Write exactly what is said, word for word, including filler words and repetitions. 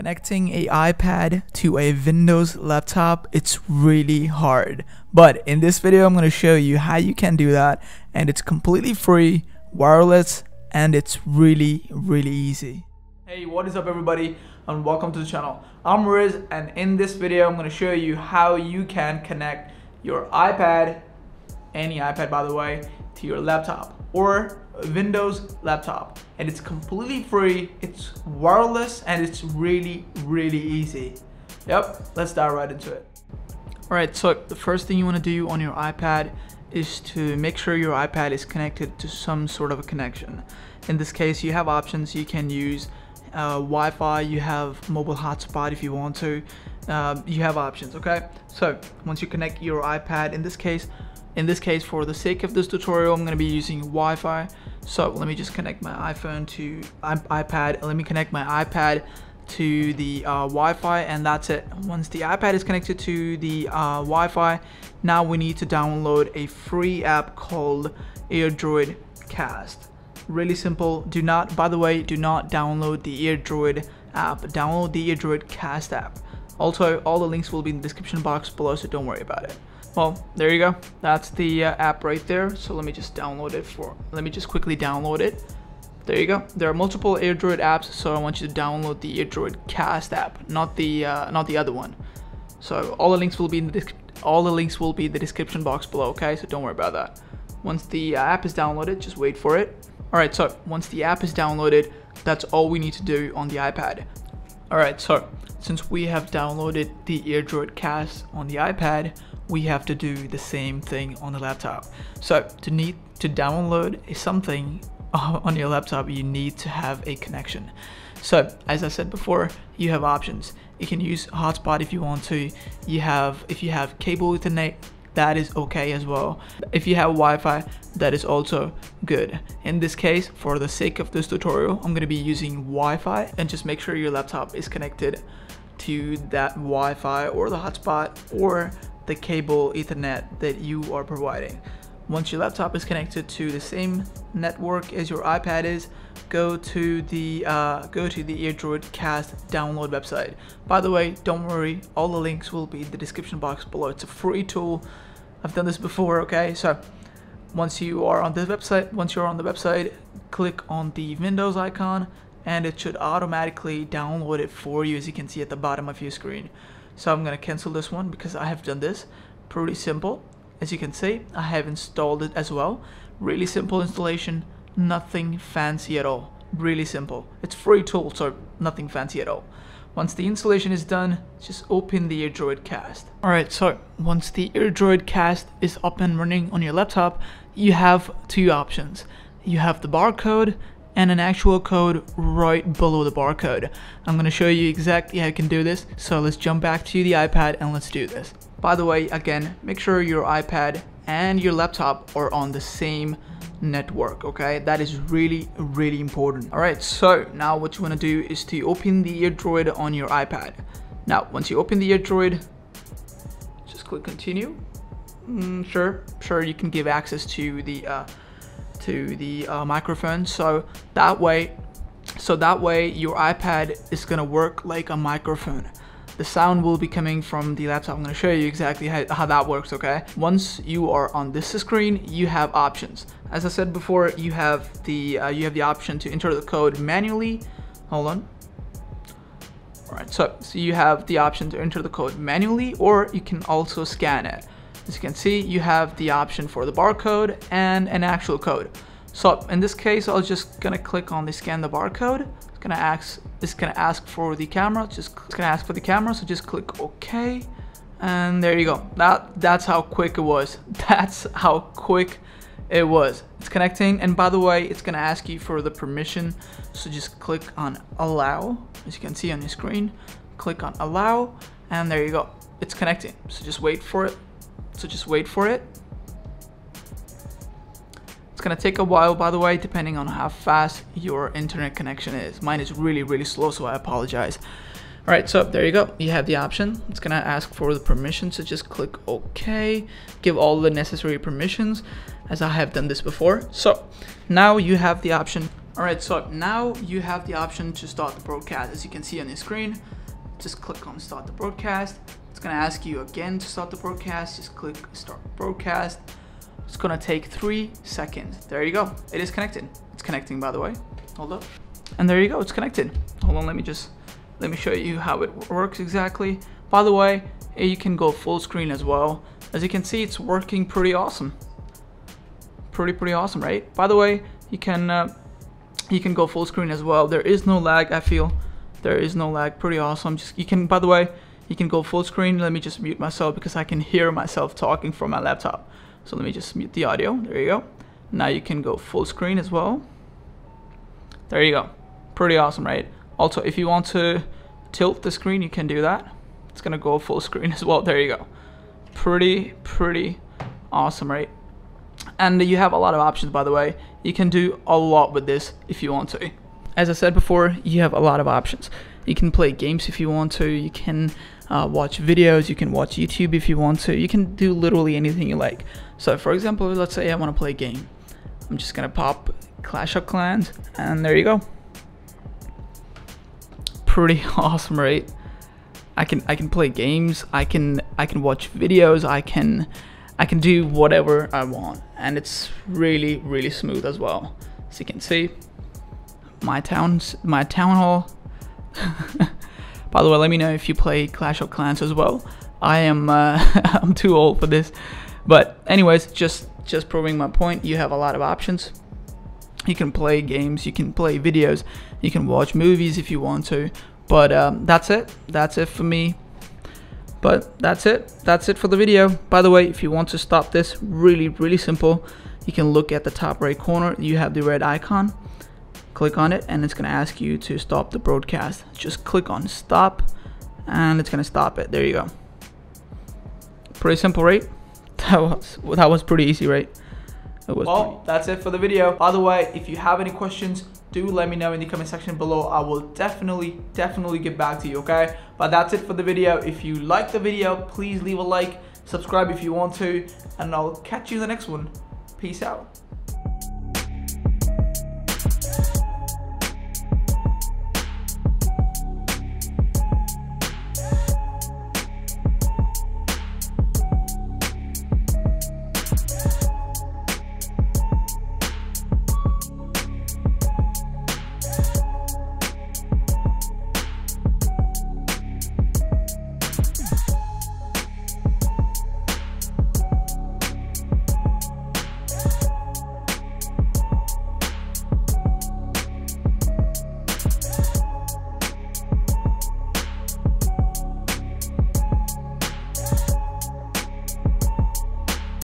Connecting a iPad to a Windows laptop, it's really hard. But in this video, I'm going to show you how you can do that, and it's completely free, wireless, and it's really, really easy. Hey, what is up everybody, and welcome to the channel. I'm Riz, and in this video, I'm going to show you how you can connect your iPad, any iPad by the way, to your laptop or Windows laptop, and it's completely free, it's wireless, and it's really, really easy. Yep, let's dive right into it. All right, so the first thing you want to do on your iPad is to make sure your iPad is connected to some sort of a connection. In this case, you have options. You can use uh, Wi-Fi, you have mobile hotspot if you want to, uh, you have options, okay? So once you connect your iPad, in this case In this case, for the sake of this tutorial, I'm going to be using Wi-Fi. So let me just connect my iPhone to iPad. Let me connect my iPad to the uh, Wi-Fi, and that's it. Once the iPad is connected to the uh, Wi-Fi, now we need to download a free app called AirDroid Cast. Really simple. Do not, by the way, do not download the AirDroid app. Download the AirDroid Cast app. Also, all the links will be in the description box below, so don't worry about it. Well, there you go. That's the uh, app right there. So let me just download it for, let me just quickly download it. There you go. There are multiple AirDroid apps, so I want you to download the AirDroid Cast app, not the uh, not the other one. So all the links will be in the all the links will be in the description box below. Okay, so don't worry about that. Once the app is downloaded, just wait for it. All right. So once the app is downloaded, that's all we need to do on the iPad. All right. So since we have downloaded the AirDroid Cast on the iPad, we have to do the same thing on the laptop. So to need to download something on your laptop, you need to have a connection. So as I said before, you have options. You can use hotspot if you want to. You have, if you have cable Ethernet, that is okay as well. If you have Wi-Fi, that is also good. In this case, for the sake of this tutorial, I'm going to be using Wi-Fi, and just make sure your laptop is connected to that Wi-Fi or the hotspot or the cable Ethernet that you are providing. Once your laptop is connected to the same network as your iPad is, go to the uh, go to the AirDroid Cast download website. By the way, don't worry, all the links will be in the description box below. It's a free tool. I've done this before, okay? So once you are on this website, once you're on the website, click on the Windows icon, and it should automatically download it for you, as you can see at the bottom of your screen. So I'm gonna cancel this one because I have done this. Pretty simple. As you can see, I have installed it as well. Really simple installation, nothing fancy at all. Really simple. It's free tool, so nothing fancy at all. Once the installation is done, just open the AirDroid Cast. All right, so once the AirDroid Cast is up and running on your laptop, you have two options. You have the barcode and an actual code right below the barcode. I'm going to show you exactly how you can do this. So let's jump back to the iPad and let's do this. By the way, again, make sure your iPad and your laptop are on the same network, okay? That is really, really important. All right, so now what you want to do is to open the AirDroid on your iPad. Now, once you open the AirDroid, just click continue. Mm, sure, sure, you can give access to the uh, to the uh, microphone, so that way so that way your iPad is gonna work like a microphone. The sound will be coming from the laptop. I'm gonna show you exactly how, how that works, okay? Once you are on this screen, you have options. As I said before, you have the uh, you have the option to enter the code manually. Hold on. All right, so, so you have the option to enter the code manually, or you can also scan it. As you can see, you have the option for the barcode and an actual code. So in this case, I was just gonna click on the scan the barcode. It's gonna ask, it's gonna ask for the camera. It's just it's gonna ask for the camera. So just click OK, and there you go. That that's how quick it was. That's how quick it was. It's connecting, and by the way, it's gonna ask you for the permission. So just click on allow. As you can see on your screen, click on allow, and there you go. It's connecting. So just wait for it. So just wait for it. It's gonna take a while, by the way, depending on how fast your internet connection is. Mine is really, really slow, so I apologize. All right, so there you go. You have the option. It's gonna ask for the permission, so just click OK. Give all the necessary permissions, as I have done this before. So now you have the option. Alright, so now you have the option to start the broadcast. As you can see on your screen, just click on start the broadcast. It's gonna ask you again to start the broadcast. Just click start broadcast. It's gonna take three seconds. There you go. It is connected. It's connecting, by the way. Hold up. And there you go, it's connected. Hold on, let me just, let me show you how it works exactly. By the way, you can go full screen as well. As you can see, it's working pretty awesome. Pretty, pretty awesome, right? By the way, you can, uh, you can go full screen as well. There is no lag, I feel. There is no lag, pretty awesome. Just, you can, by the way, you can go full screen. Let me just mute myself because I can hear myself talking from my laptop. So let me just mute the audio, there you go. Now you can go full screen as well. There you go. Pretty awesome, right? Also, if you want to tilt the screen, you can do that. It's gonna go full screen as well. There you go. Pretty, pretty awesome, right? And you have a lot of options, by the way. You can do a lot with this if you want to. As I said before, you have a lot of options. You can play games if you want to. You can uh, watch videos. You can watch YouTube if you want to. You can do literally anything you like. So, for example, let's say I want to play a game. I'm just gonna pop Clash of Clans, and there you go. Pretty awesome, right? I can I can play games, I can I can watch videos, I can I can do whatever I want, and it's really really smooth as well. As you can see, my town my town hall. By the way, let me know if you play Clash of Clans as well. I am uh, I'm too old for this, but anyways, just just proving my point. You have a lot of options. You can play games, you can play videos, you can watch movies if you want to, but um, that's it, that's it for me, but that's it, that's it for the video. By the way, if you want to stop this, really, really simple, you can look at the top right corner, you have the red icon, click on it, and it's gonna ask you to stop the broadcast. Just click on stop, and it's gonna stop it, there you go. Pretty simple, right? That was, that was pretty easy, right? Well, that's it for the video. By the way, if you have any questions, do let me know in the comment section below. I will definitely, definitely get back to you, okay? But that's it for the video. If you like the video, please leave a like, subscribe if you want to, and I'll catch you in the next one. Peace out.